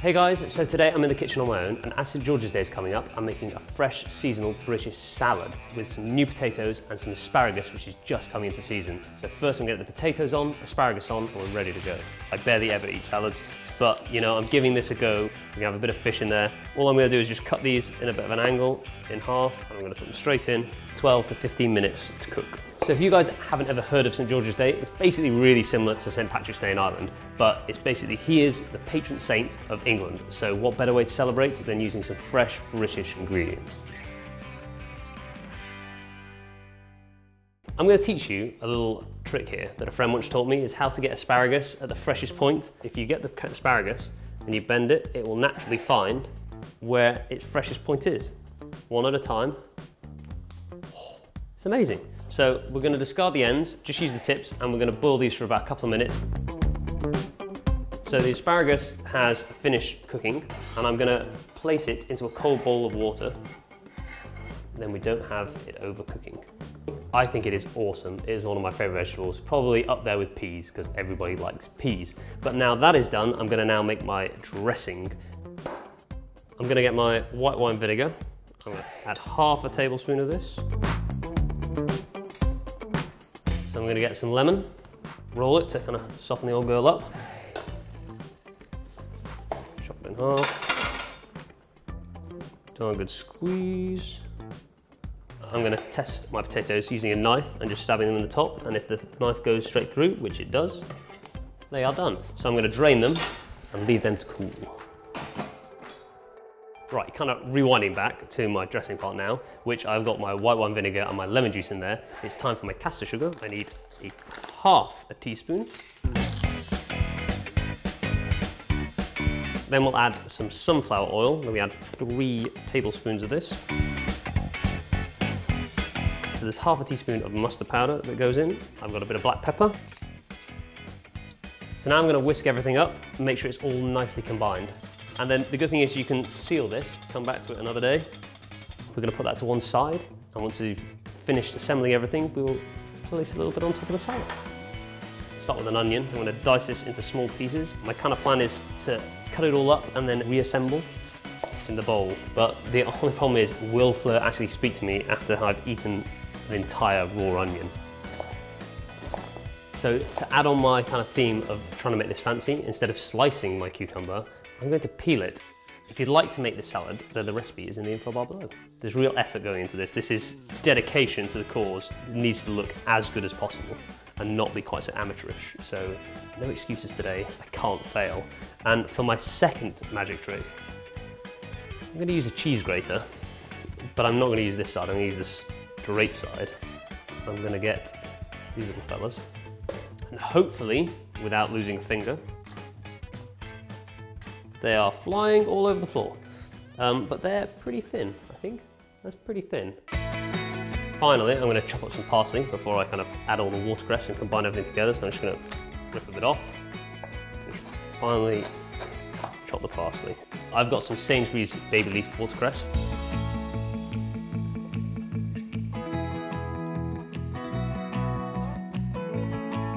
Hey guys, so today I'm in the kitchen on my own, and as St George's Day is coming up, I'm making a fresh seasonal British salad with some new potatoes and some asparagus, which is just coming into season. So first I'm going to get the potatoes on, asparagus on, and we're ready to go. I barely ever eat salads, but you know, I'm giving this a go. We're gonna have a bit of fish in there. All I'm gonna do is just cut these in a bit of an angle, in half, and I'm gonna put them straight in, 12 to 15 minutes to cook. So if you guys haven't ever heard of St George's Day, it's basically really similar to St Patrick's Day in Ireland, but it's basically, he is the patron saint of England. So what better way to celebrate than using some fresh British ingredients? I'm going to teach you a little trick here that a friend once taught me, is how to get asparagus at the freshest point. If you get the asparagus and you bend it, it will naturally find where its freshest point is. One at a time. It's amazing. So we're going to discard the ends, just use the tips, and we're going to boil these for about a couple of minutes. So the asparagus has finished cooking, and I'm going to place it into a cold bowl of water. Then we don't have it overcooking. I think it is awesome. It is one of my favourite vegetables, probably up there with peas, because everybody likes peas. But now that is done, I'm going to now make my dressing. I'm going to get my white wine vinegar. I'm going to add half a tablespoon of this. So I'm going to get some lemon, roll it to kind of soften the old girl up. Chop it in half. Darn good squeeze. I'm going to test my potatoes using a knife and just stabbing them in the top, and if the knife goes straight through, which it does, they are done. So I'm going to drain them and leave them to cool. Right, kind of rewinding back to my dressing part now, which I've got my white wine vinegar and my lemon juice in there. It's time for my caster sugar. I need half a teaspoon. Then we'll add some sunflower oil. Let me add 3 tablespoons of this. So there's half a teaspoon of mustard powder that goes in. I've got a bit of black pepper. So now I'm going to whisk everything up and make sure it's all nicely combined. And then the good thing is you can seal this, come back to it another day. We're going to put that to one side. And once we've finished assembling everything, we will place a little bit on top of the salad. Start with an onion. I'm going to dice this into small pieces. My kind of plan is to cut it all up and then reassemble in the bowl. But the only problem is, will Fleur actually speak to me after I've eaten an entire raw onion? So to add on my kind of theme of trying to make this fancy, instead of slicing my cucumber, I'm going to peel it. If you'd like to make this salad, the recipe is in the info bar below. There's real effort going into this. This is dedication to the cause. It needs to look as good as possible and not be quite so amateurish. So no excuses today, I can't fail. And for my second magic trick, I'm going to use a cheese grater, but I'm not going to use this side, I'm going to use this straight side. I'm going to get these little fellas, and hopefully, without losing a finger, they are flying all over the floor. But they're pretty thin, I think. That's pretty thin. Finally, I'm going to chop up some parsley before I kind of add all the watercress and combine everything together, so I'm just going to rip a bit off. Finally, chop the parsley. I've got some Sainsbury's baby leaf watercress.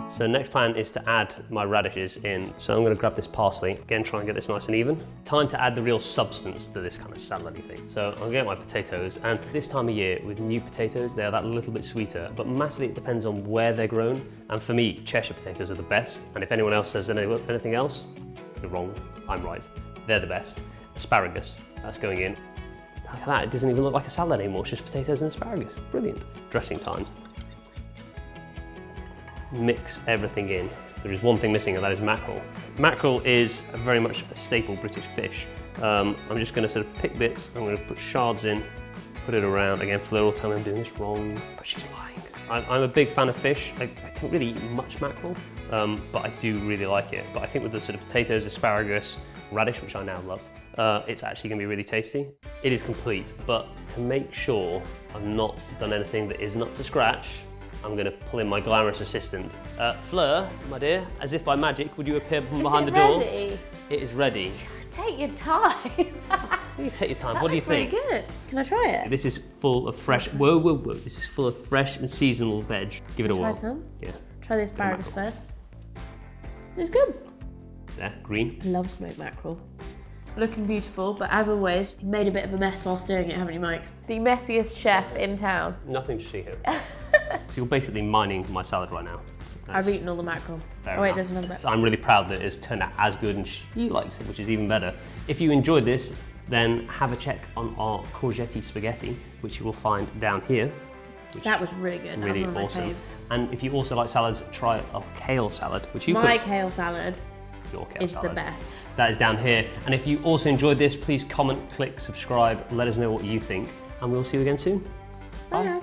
So next plan is to add my radishes in. So I'm going to grab this parsley, again try and get this nice and even. Time to add the real substance to this kind of salad-y thing. So I'm going to get my potatoes, and this time of year with new potatoes, they're that little bit sweeter, but massively it depends on where they're grown. And for me, Cheshire potatoes are the best, and if anyone else says anything else, you're wrong, I'm right. They're the best. Asparagus, that's going in. Look at that, it doesn't even look like a salad anymore, it's just potatoes and asparagus. Brilliant. Dressing time. Mix everything in. There is one thing missing, and that is mackerel. Mackerel is very much a staple British fish. I'm just going to sort of pick bits, I'm going to put shards in, put it around. Again, Fleur will tell me I'm doing this wrong, but she's lying. I'm a big fan of fish. I don't really eat much mackerel, but I do really like it. But I think with the sort of potatoes, asparagus, radish, which I now love, it's actually going to be really tasty. It is complete, but to make sure I've not done anything that isn't up to scratch, I'm going to pull in my glamorous assistant. Fleur, my dear, as if by magic, would you appear from behind the door? Ready? It is ready. Take your time. You take your time. What do you think? Really good. Can I try it? This is full of fresh. Whoa, whoa, whoa! This is full of fresh and seasonal veg. Give it a whirl. Try some. Yeah. Try the asparagus first. It's good. Yeah, green. Love smoked mackerel. looking beautiful, but as always, you made a bit of a mess whilst doing it, haven't you, Mike? The messiest chef in town. Nothing to see here. So you're basically mining my salad right now. That's... I've eaten all the mackerel. Fair enough. Wait, there's another bit. So I'm really proud that it's turned out as good and she likes it, which is even better. If you enjoyed this, then have a check on our courgette spaghetti, which you will find down here. That was really good. Really awesome. And if you also like salads, try a kale salad, which you cooked. My kale salad. Your kale salad. It's the best. That is down here. And if you also enjoyed this, please comment, click, subscribe, let us know what you think, and we'll see you again soon. Bye. Bye.